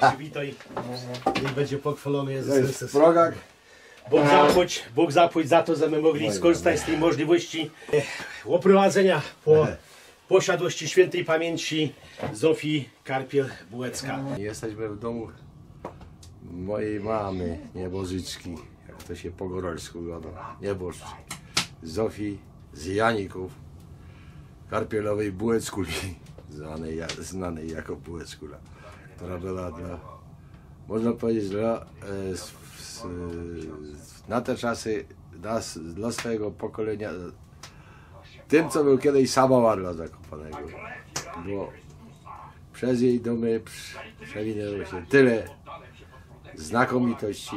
się witaj i będzie pochwalony Jezus Chrystus. Bóg zapłać za to, że my mogli skorzystać z tej możliwości oprowadzenia po posiadłości świętej pamięci Zofii Karpiel-Bułecka. Jesteśmy w domu mojej mamy, niebożyczki, jak to się po gorolsku gada, niebożczki, Zofii z Janików, Karpielowej Bułeckuli, znanej jako Bułeckula, która była dla, można powiedzieć, na te czasy dla swojego pokolenia tym, co był kiedyś samovar dla Zakopanego, bo przez jej domy przewinęło się tyle znakomitości.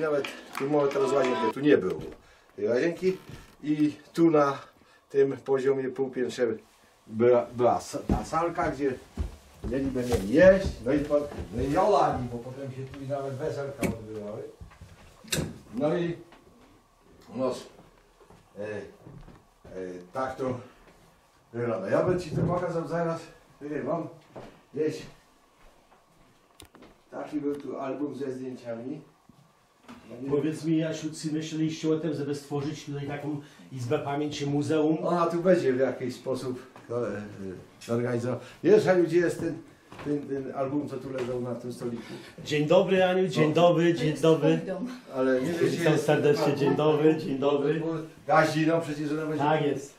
Nawet tu moment rozłazień tu nie było tej łazienki i tu na tym poziomie półpiętrze była ta salka, gdzie mieli będziemy jeść, no i olani, bo potem się tu i nawet weselka odbywały. No i tak to wygląda. Ja bym ci to pokazał zaraz, mam gdzieś taki był tu album ze zdjęciami. Powiedz mi, Jasiu, czy myśleliście o tym, żeby stworzyć tutaj taką izbę pamięci, muzeum? Ona tu będzie w jakiś sposób zorganizowana. Wiesz, Aniu, gdzie jest ten album, co tu leżał na tym stoliku? Dzień dobry, Aniu, dzień dobry, dzień dobry. Ale nie wiem, witam serdecznie, jest... dzień dobry, dzień dobry. Gaździ, no przecież ona będzie... Tak jest.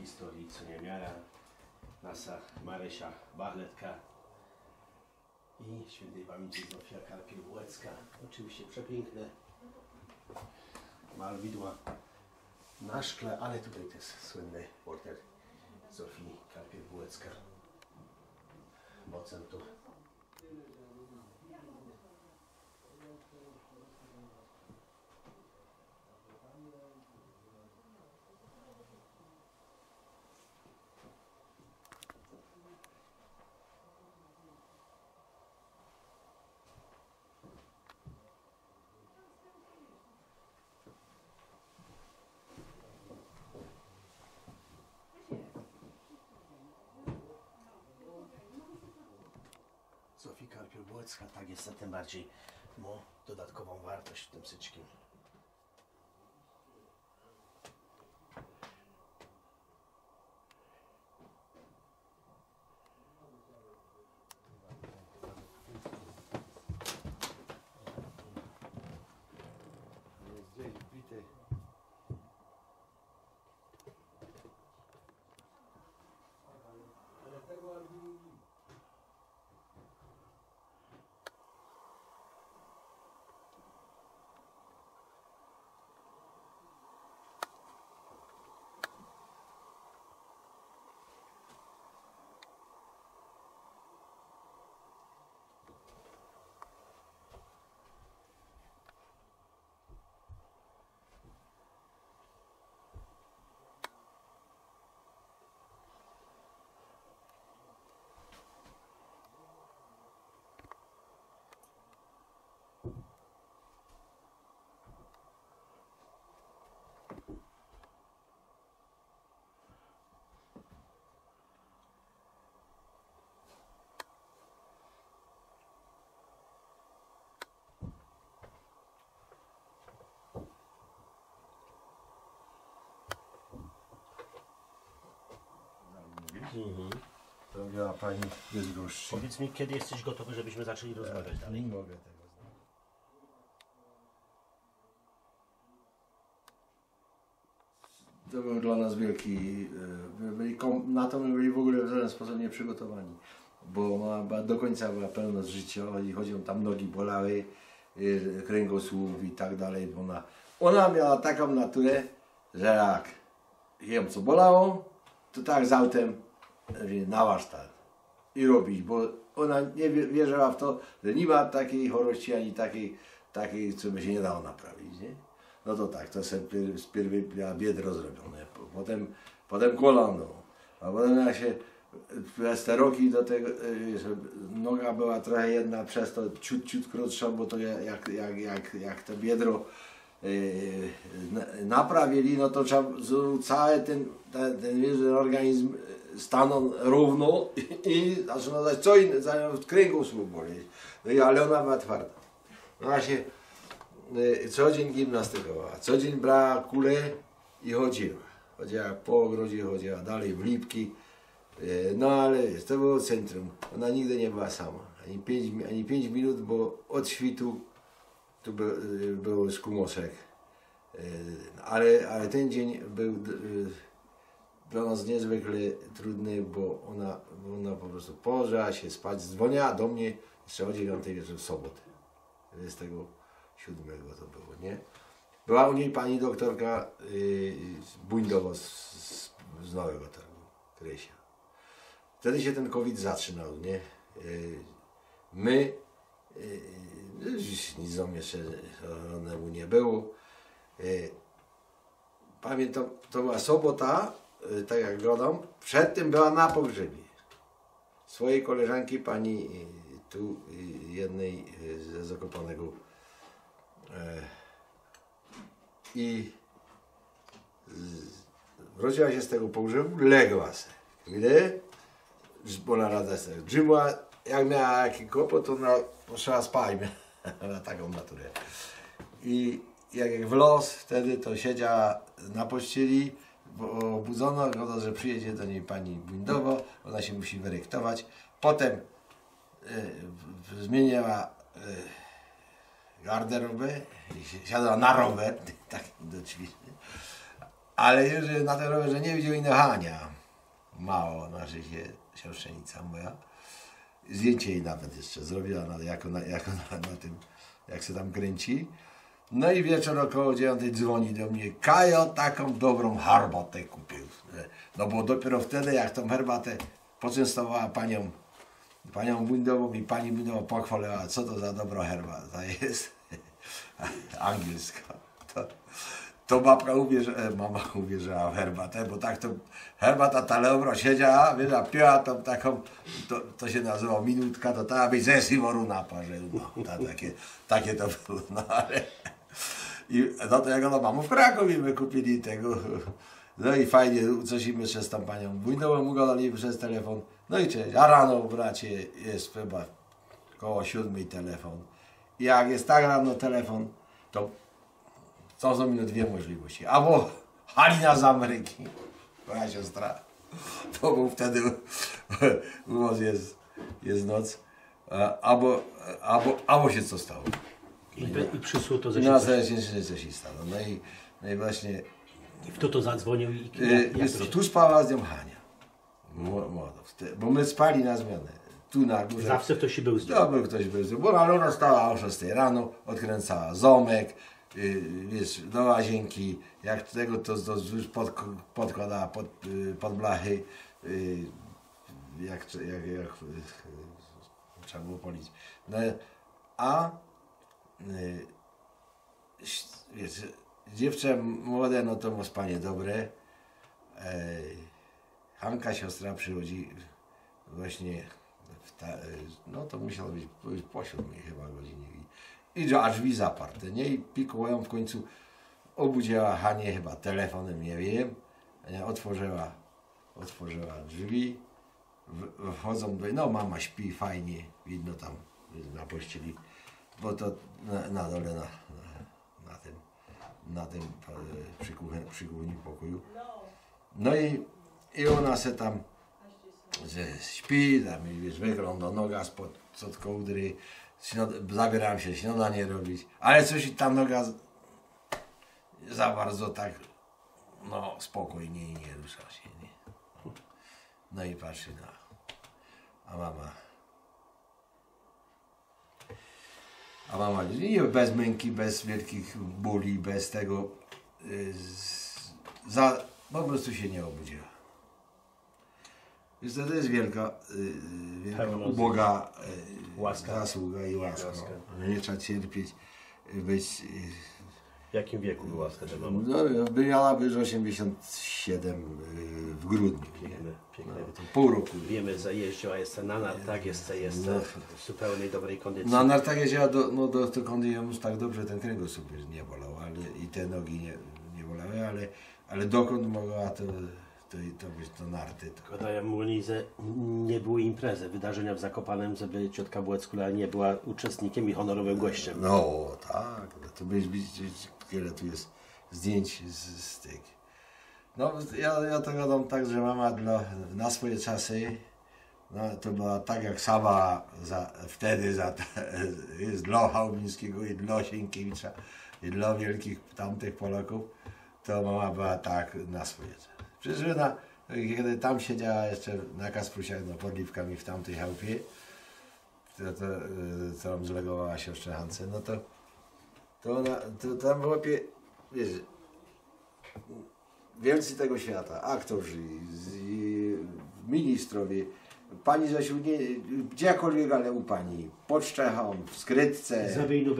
Historii, co nie miara, nasza Marysia Bachletka i świętej pamięci Zofia Karpiel-Bułecka. Oczywiście przepiękne malwidła na szkle, ale tutaj też słynny portret Zofii Karpiel-Bułecka. Bocem tu. Zofii Karpiel-Bułecka, tak jest, a tym bardziej ma dodatkową wartość w tym syczkiem. Robiła pani bez gruszczy. Powiedz mi, kiedy jesteś gotowy, żebyśmy zaczęli rozmawiać dalej? Nie mogę tego znaleźć. To był dla nas wielki... Na to my byli w ogóle w żaden sposób nieprzygotowani. Bo do końca była pełność życia i chodzią tam nogi bolały, kręgosłup i tak dalej. Bo ona miała taką naturę, że jak ją co bolało, to tak z autem na warsztat i robić, bo ona nie wierzyła w to, że nie ma takiej chorości, ani takiej, co by się nie dało naprawić, nie? No to tak, to sobie spierw miała biodro zrobione, potem kolano, a potem jak się przez te roki do tego, noga była trochę jedna, przez to ciut krótsza, bo to jak to biodro naprawili, no to trzeba cały ten organizm stanął równo i zaczynał dać co innego, zaczął w kręgosłup boleć, ale ona była twarda. Ona się co dzień gimnastykowała, co dzień brała kulę i chodziła. Chodziła po ogrodzie, chodziła dalej w Lipki, no ale to było centrum. Ona nigdy nie była sama, ani 5 minut, bo od świtu tu był skumoszek, ale ten dzień był dla nas niezwykle trudny, bo ona po prostu położyła się spać, dzwoniła do mnie jeszcze o 9 wieczorem w sobotę, 27 to było, nie? Była u niej pani doktorka Buńdowo z Nowego Targu, Krysia. Wtedy się ten COVID zatrzymał, nie? Nic do mnie szalonego nie było. Pamiętam, to była sobota, tak jak gadam, przedtem była na pogrzebie. swojej koleżanki, pani tu jednej ze Zakopanego i wróciła się z tego pogrzebu, legła se. Gdy ona rada se dżyła, jak miała jakiś kłopot, to ona poszła spać, na taką naturę. I jak w los, wtedy to siedziała na pościeli, obudzono, wiadomo, że przyjedzie do niej pani Bundowo, ona się musi wyrektować. Potem zmieniła garderobę i siadła na rower, tak do drzwi, ale już na tym rowerze nie widział inhania. Mało, znaczy się siostrzenica moja. Zdjęcie jej nawet jeszcze zrobiła, jako na tym, jak się tam kręci. No i wieczór około 9 dzwoni do mnie: Kajo, taką dobrą herbatę kupił. No bo dopiero wtedy, jak tą herbatę poczęstowała panią Bundową i pani Bundowa pochwaliła, co to za dobra herbata jest angielska. To babka mama uwierzyła w herbatę, bo tak to herbata taleobro siedziała, wiesz, a piła tą taką, to się nazywało minutka, to ta by ze siworu naparzył, no, takie to było, no ale... I no to jak ona, mamu w Krakowie my kupili tego, no i fajnie, coś im jeszcze z tą panią Bójnową ugadali przez telefon, no i cześć, a rano, bracie, jest chyba koło 7 telefon. I jak jest tak rano telefon, to... To są mi dwie możliwości. Albo Halina z Ameryki, moja siostra, to był wtedy u nas jest noc, albo się co stało. I przysło to ze się coś stało. No i właśnie... I kto to zadzwonił i... Tu spała z nią Hania. Bo my spali na zmianę. Tu na górze. Zawsze ktoś był z nią. To był ktoś był, bo ona stała o 6 rano, odkręcała ząbek, wiesz, do łazienki, jak tego to już podkładała pod blachy, jak trzeba było polić. No, wiesz, dziewczę młode, no to ma spanie dobre. Hanka siostra przychodzi właśnie, no to musiało być po 7 chyba godzinie. I aż drzwi zaparte, nie? I pikują w końcu, obudziła Hanie chyba telefonem, nie wiem. Otworzyła drzwi, wchodzą do... No mama śpi fajnie, widno tam na pościeli, bo to na dole, na tym przy głównym pokoju. No i ona se tam śpi, tam wiesz, wygląda noga spod kołdry. Zabierałem się śniadanie robić, ale coś tam noga za bardzo tak, no spokojnie i nie rusza się, nie? No i patrzy na, a mama nie, bez męki, bez wielkich bóli, bez tego, po prostu się nie obudziła. Więc to jest wielka uboga zasługa i łaska. Nie trzeba cierpieć, być... W jakim wieku była wtedy mama? No, miała już 87 w grudniu. Piękne. No, to pół roku. Wiemy, że jeździła jeszcze na nartach, jeszcze no, w zupełnie dobrej kondycji. Na nartach jeździła, kiedy już tak dobrze ten kręgosłup nie bolał, ale i te nogi nie bolały, ale dokąd mogła to... To być to narty. Podaję mu, że nie były imprezy, wydarzenia w Zakopanem, żeby ciotka Bułecka nie była uczestnikiem i honorowym gościem. No tak, to wiele tu jest zdjęć z tych. No ja to wiadomo tak, że mama na swoje czasy, no, to była tak jak sama wtedy jest dla Chałubińskiego i dla Sienkiewicza i dla wielkich tamtych Polaków, to mama była tak na swoje czasy. Przecież kiedy tam siedziała jeszcze na Kasprusiach, no, pod Liwkami w tamtej chałupie, co nam zlegowała się jeszcze Hance, no to tam było, wiesz, wielcy tego świata, aktorzy, ministrowie, pani Zosiu, nie, gdziekolwiek, ale u pani, pod Szczechą, w skrytce. Zawejno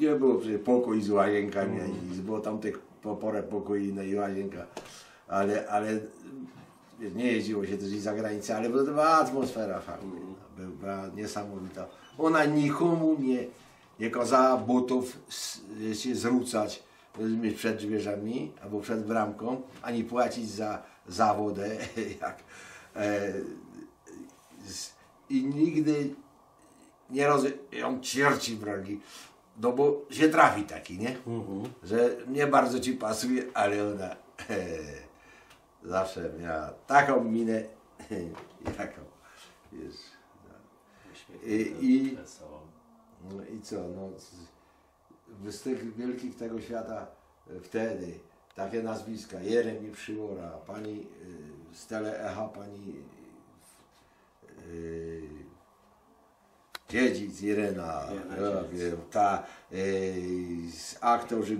nie było pokój z łazienkami, było tam tych po porę pokoi, no i łazienka, ale nie jeździło się też i za granicę, ale była atmosfera fajna, była niesamowita. Ona nikomu nie kazała butów się zrzucać przed drzwiami albo przed bramką, ani płacić za wodę. I nigdy nie ją cierci broni. No bo się trafi taki, nie? Że nie bardzo ci pasuje, ale ona zawsze miała taką minę i taką, wiesz, no. No i co, no z tych wielkich tego świata wtedy takie nazwiska, Jeremi Przybora, pani z Tele-Echa, pani Dziedzic Irena, aktorzy,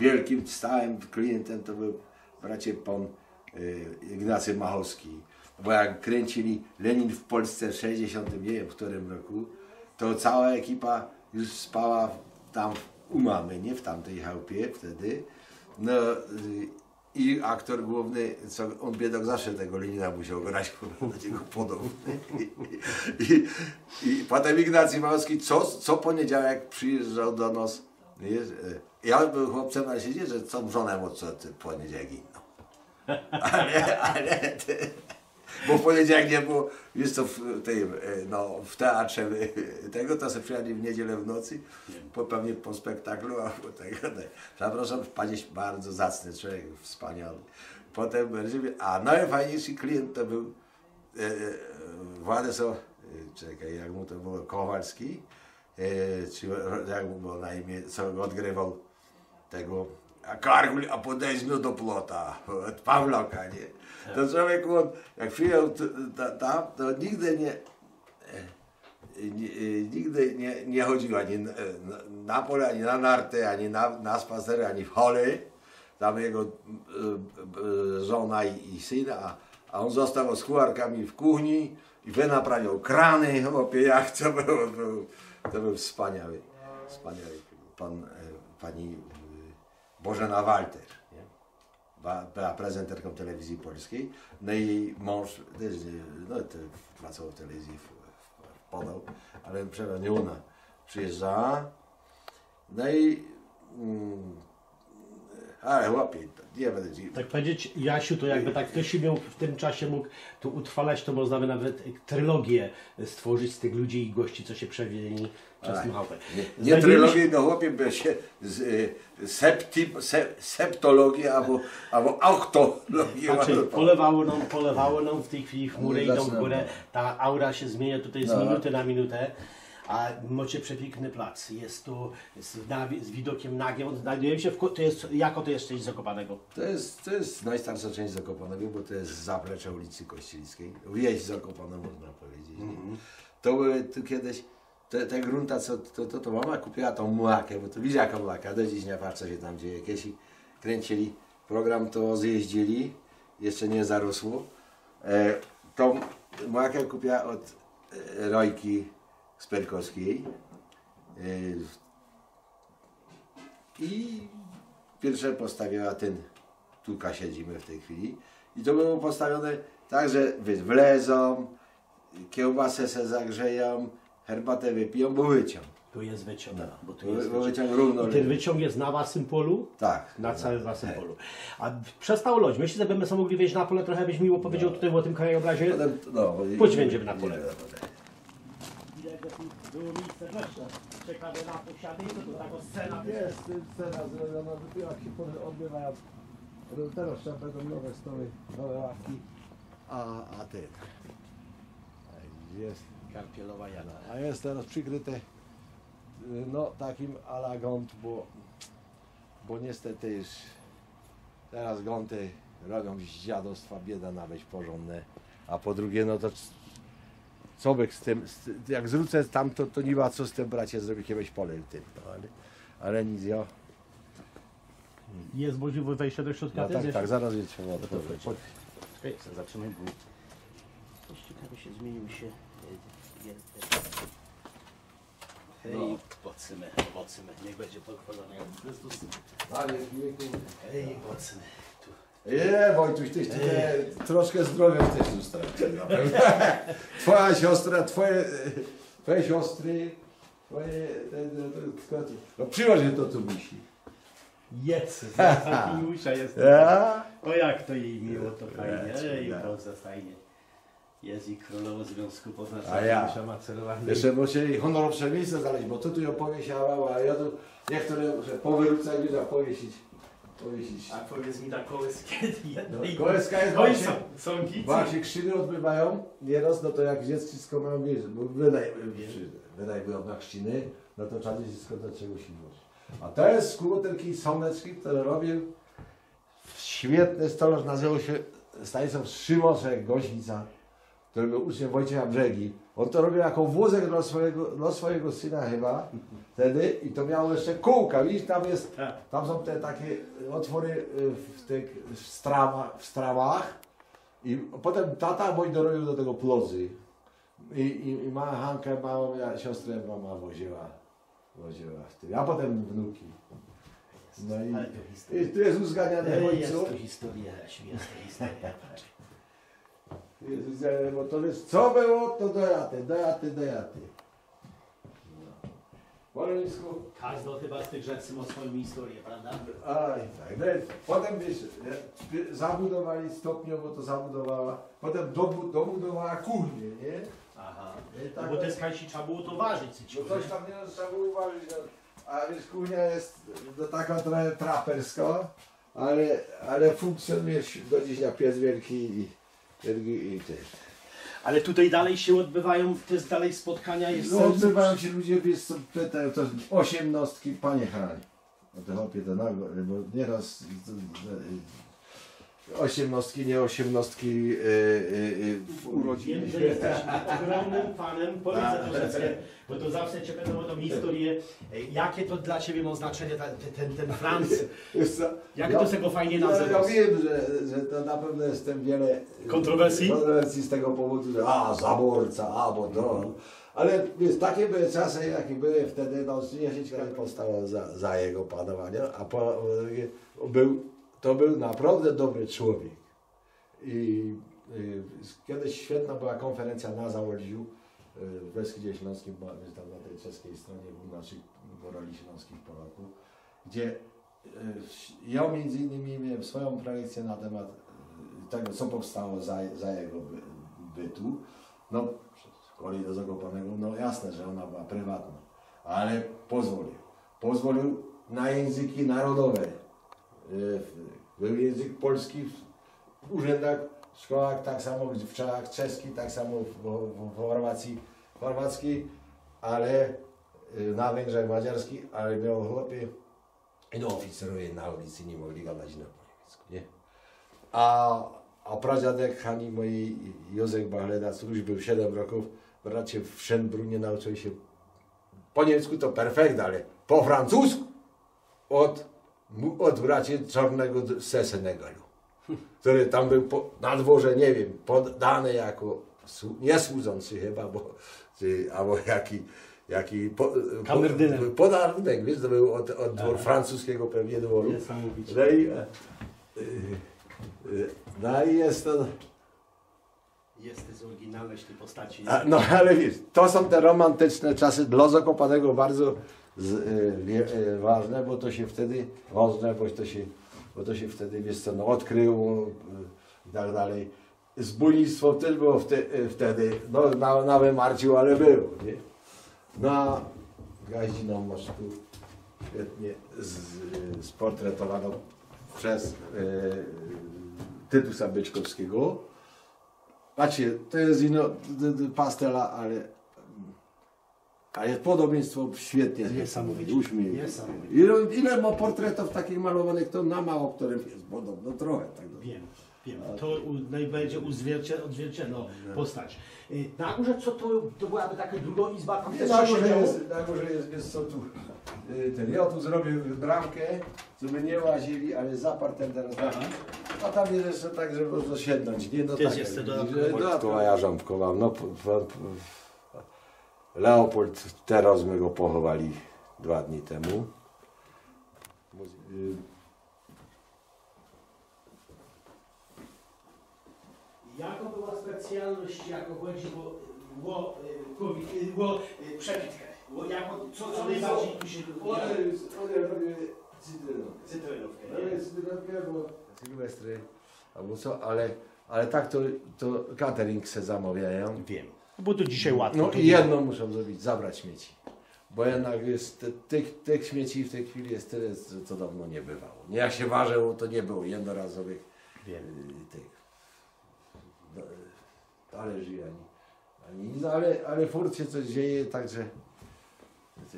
wielkim stałym klientem to był bracie pan Ignacy Machowski, bo jak kręcili Lenin w Polsce w 60, nie wiem w którym roku, to cała ekipa już spała tam u mamy, nie w tamtej chałupie wtedy, no i aktor główny, co on biedak zawsze tego Lenina musiał grać, jego podobny. I potem Ignacy Małowski co poniedziałek przyjeżdżał do nas. Ja był chłopcem, ale się dzieje, że tą żonę od co poniedziałek inną. Bo w poniedziałek nie było, wiesz co, w teatrze tego, to sobie przyjechali w niedzielę w nocy, pewnie po spektaklu, a po tego, przepraszam, panie bardzo zacny człowiek, wspaniały. Potem, a najfajniejszy klient to był Władysław, czekaj, jak mu to było, Kowalski, czy jak mu było na imię, co odgrywał tego, a Kargul, a podejdźmy do Plota, od Pawloka, nie? To człowiek, on, jak przyjął tam, to nigdy nie chodził ani na pole, ani na narty, ani na spacery, ani w holi. Tam jego żona i syn, a on został z kucharkami w kuchni i wynaprawiał krany, chłopie, jak to był wspaniały pani Bożena Walter, nie? Była prezenterką telewizji polskiej, no i mąż też pracował w telewizji, podał, ale przynajmniej ona przyjeżdżała, no i ale łapie, nie będę ci... Tak powiedzieć, Jasiu, to jakby tak ktoś miał w tym czasie mógł tu utrwalać, to można by nawet trylogię stworzyć z tych ludzi i gości, co się przewinęli przez Machowę. Nie trylogię, no chłopie, bo się septologię albo autologię. Znaczy, polewało nam w tej chwili chmury, idą w górę, ta aura się zmienia tutaj z minuty na minutę. A macie przepiękny plac, jest tu z widokiem nagiem, znajdujemy się w... to jest część Zakopanego? To jest najstarsza część Zakopanego, bo to jest zaplecze ulicy Kościeliskiej, wieś Zakopane można powiedzieć. To były tu kiedyś, te grunta, to mama kupiła tą mlakę, bo to widzisz jaką mlakę, do dziś nie patrz co się tam dzieje. Kiedyś kręcili program, to zjeździli, jeszcze nie zarosło. Tą mlakę kupiła od Rojki Sperkowskiej i pierwsze postawiła ten, tuka siedzimy w tej chwili, i to było postawione tak, że wlezą, kiełbasę se zagrzeją, herbatę wypiją, bo wyciąg. Tu jest wyciąg, no, bo tu jest wyciąg równo. I ten wyciąg jest na waszym polu? Tak. Na całym waszym polu. A przestał loć. Myślę, że będziemy sobie mogli wejść na pole, trochę byś miło powiedział tutaj o tym krajobrazie. Pójdź będziemy na pole. Było miejsce rzesze, czekamy na posiadanie, to taka scena jest. Scena zrobiona, jak się odbywają, teraz trzeba będą nowe stoły, nowe ławki. A ten, jest Karpielowa Jana, a jest teraz przykryte, no takim ala gąb, bo niestety już teraz gąty robią z dziadostwa, bieda nawet porządne, a po drugie no to Sobek z tym, jak zrzucę tam, to nie ma co z tym bracie zrobić jakieś pole tym, no, ale nic, ja... Jest możliwość wejścia do środka? No, tak, zaraz je trzeba otworzyć. Zatrzymaj, bo... Coś ciekawe się zmienił się... Hej, no. Pocymy, niech będzie pochwalony jak Chrystus. Hej, pocymy, tu Wojtuś, tyś troszkę zdrowia też tu stracił. Twoja siostra, twoje siostry, twoje... No przyłoż się do tu myśli. Jedz, Miłusza jest. O jak to jej miło, to fajnie. I Polsce fajnie. Jest i królowo Związku Poznańskiego. Jeszcze muszę jej honorowe miejsce znaleźć, bo to tu ją powiesiała, a ja tu niektóre powyrzucać i powiesić. A powiedz mi, ta kołyska jednej... Kołyska jest właśnie... Właśnie krzyny odbywają. Nieraz, no to jak dziecko mają wierzyć, bo wydajmy na chrzciny, no to trzeba dziecko do czegoś innego. A to jest skłoterki sądeczki, które robił świetny stolarz, nazywał się Stanisław Szymos, Gośnica, który był uczniem Wojciecha Brzegi. On to robił jako wózek dla swojego syna chyba wtedy i to miało jeszcze kółka, widzisz, tam są te takie otwory w strawach i potem tata mój dorobił do tego plozy i ma Hankę małą, ja siostrę mama woziła w tym, a potem wnuki. No i tu jest uzgadniane ojcu. Jest to historia, śmieszna historia. Bo to jest co było, to dojaty. Polsku. Każdy chyba z tych rzeczy ma swoją historię, prawda? Aj, tak. Potem wiesz, zabudowali stopniowo, to zabudowała. Potem dobudowała kuchnię, nie? Aha. Tak, bo te skajsi trzeba było to ważyć. Coś tam nie trzeba było uważać. A wiesz, kuchnia jest taka trochę traperska, ale funkcjonuje do dziś na piec wielki i ten. Ale tutaj dalej się odbywają, też dalej spotkania jest... No, odbywają się ludzie, wiesz, pytają, to osiemnostki, panie Harali. O to chłopie to nago, bo nieraz... Osiemnostki, nie osiemnostki urodziny. Wiem, że jesteś ogromnym fanem Polski Rzeszewskiej, bo to zawsze cię będą o tą historię. Jakie to dla ciebie ma znaczenie ten Franc? Jak to sobie go fajnie nazywasz? Ja wiem, że to na pewno jestem wiele kontrowersji z tego powodu, że zaborca, bo dron. Ale wiesz, takie były czasy, jakie były wtedy, no nie powstało za jego panowania, a to był naprawdę dobry człowiek. I kiedyś świetna była konferencja na Załodziu w Beskidzie Śląskim, tam na tej czeskiej stronie u naszych Goroli Śląskich Polaków, gdzie ja między innymi miałem swoją prelekcję na temat tego, co powstało za jego bytu. No, z kolei do Zakopanego, no jasne, że ona była prywatna, ale pozwolił na języki narodowe. Był język polski w urzędach, w szkołach, tak samo w Czechach czeskich, tak samo w Chorwacji chorwackiej, ale na Węgrzech madziarskich, ale miał chłopie i no oficerowie na ulicy nie mogli gadać na niemiecku, nie? A pradziadek Hani mojej, Józef Bachleda, który był 7 roków, bracie w Szönbrunnie nauczył się po niemiecku to perfekt, ale po francusku od braci czarnego z Senegalu, który tam był na dworze, nie wiem, poddany jako niesłudzący chyba, albo jaki podarnek, wiesz, to był od dworu francuskiego pewnie dworu. No i jest to... Jest to oryginalność tej postaci. No ale wiesz, to są te romantyczne czasy dla Zakopanego bardzo ważne, bo to się wtedy wtedy wiesz co, no, odkryło i tak dalej. Zbójnictwo też było wtedy, no na wymarciu, ale było, nie? Na Gaździną Mostu świetnie sportretowano przez Tytusa Byczkowskiego. Patrzcie, to jest inno pastela, ale podobieństwo świetnie. Niesamowite. Ile ma portretów takich malowanych, to na mało, którym jest podobno trochę. Tak wiem. To najbardziej odzwierciedlona postać. Na górze co to byłaby taka druga izba? Tam nie, na górze jest co tu. Ja tu zrobię bramkę, żeby nie łazili, ale zapartem teraz. A tam jest jeszcze tak, żeby można siednąć. Nie, no tak. Jest dodatkowa jarząbkowa. No, Leopold teraz my go pochowali 2 dni temu. Jaka była specjalność, jako chodzi o przebitkę? Co najbardziej tu się lubiło? Ja robię cytrynówkę. Cytrynówkę albo sylwestry, albo co, ale tak to catering se zamawiają. Wiem, bo to dzisiaj łatwo. No i jedno muszą zrobić, zabrać śmieci. Bo jednak jest tych śmieci w tej chwili jest tyle, że to dawno nie bywało. Jak się ważyło, to nie było jednorazowych tych talerzy ani nic, ale furt się coś dzieje, także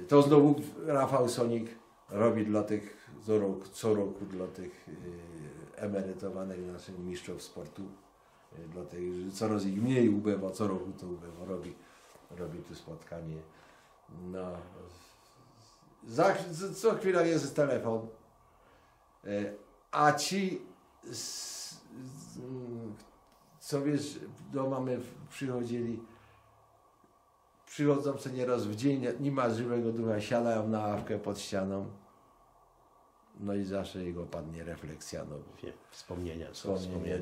to znowu Rafał Sonik robi dla tych co roku dla tych emerytowanych naszych mistrzów sportu, dla tych coraz ich mniej ubywa, co roku to ubywa, robi tu spotkanie. No, co chwila jest telefon, a ci, co wiesz, do mamy przychodzą co nieraz w dzień, nie ma żywego ducha, siadają na ławkę pod ścianą, no i zawsze jego padnie refleksja, no wspomnienia.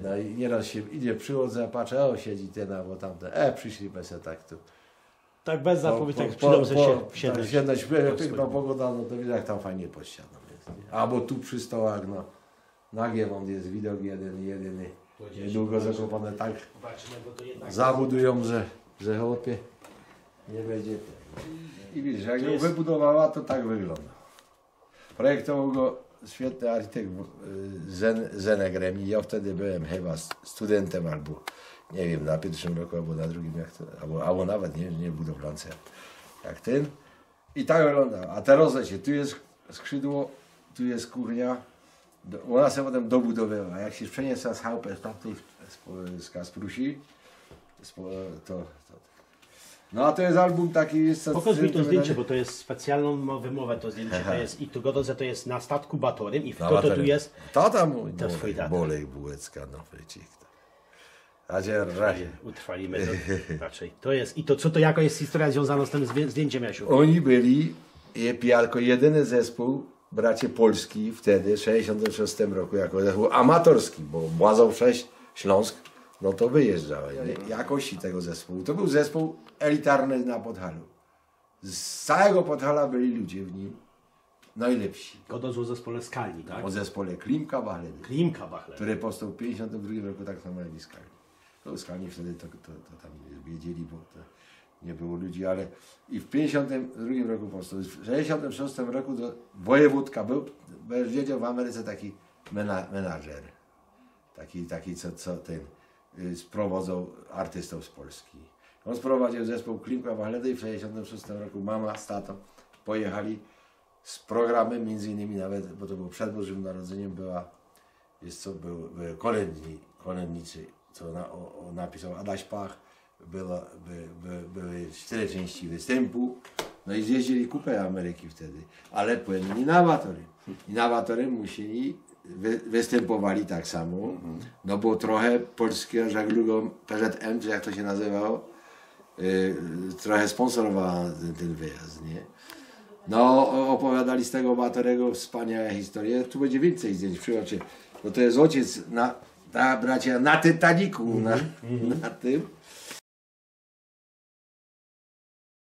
No i nieraz się idzie, przychodzę, a patrzę, o siedzi ten albo tamten, przyszli bez tak tu. Tak bez zapowiedzi, tak przyjdą ze siedleć. Piękna pogoda, no to widać, jak tam fajnie pod ścianą jest. Albo tu przy stołach, no. Nagie wąt jest widok jedyny. Niedługo Zakopane tak zabudują, że chłopie nie będzie. I widzisz, jak ją wybudowała, to tak wygląda. Projektował go świetny architekt Zenegremi. Ja wtedy byłem chyba studentem albo nie wiem, na pierwszym roku, albo na drugim, jak to, albo nawet nie budowlance, jak ten. I tak wygląda. A teraz lecie, tu jest skrzydło, tu jest kuchnia. Ona się potem dobudowywała. Jak się przeniesła z chałupy z Kasprusi, No a to jest album taki... Pokaż mi to zdjęcie, bo to jest specjalną wymowę to zdjęcie. To jest, i tu godzą, że to jest na statku Batorym i kto to tu jest? Tata mój, to twój tata. Bolek Bułecka, no wycik. Utrwalimy to raczej. To jest, i to co to jaka jest historia związana z tym zdjęciem, Jasiu? Oni byli jako jedyny zespół bracie Polski wtedy w 66 roku, jako zespół amatorski, bo Błazów 6, Śląsk, no to wyjeżdżały jakości tego zespołu. To był zespół elitarny na Podhalu. Z całego Podhala byli ludzie w nim najlepsi. Godos o zespole Skalni, tak? O zespole Klimka-Bachle. Klimka-Bachle. Który powstał w 1952 roku, tak samo jak i Skalni. To Skalni wtedy to tam wiedzieli, bo to nie było ludzi, ale i w 1952 roku powstał. W 1966 roku to wojewódka był, bo już wiedział w Ameryce taki menadżer. Taki co ten sprowadzał artystów z Polski. On sprowadził zespół Klimka-Bachle i w 1966 roku mama z tatą pojechali z programem, między innymi nawet, bo to było przed Bożym Narodzeniem, były kolędnicy, co napisał Adaś Pach, były 4 części występu, no i zjeździli kupę Ameryki wtedy, ale płynni na Batory. I na Batory musieli, występowali tak samo, no bo trochę polskie żaglugą PZM, czy jak to się nazywało, trochę sponsorowała ten wyjazd, nie? No, opowiadali z tego Batorego wspaniałe historie. Tu będzie więcej zdjęć, przyjaciół. No to jest ojciec, bracia na Titanicu, na tym.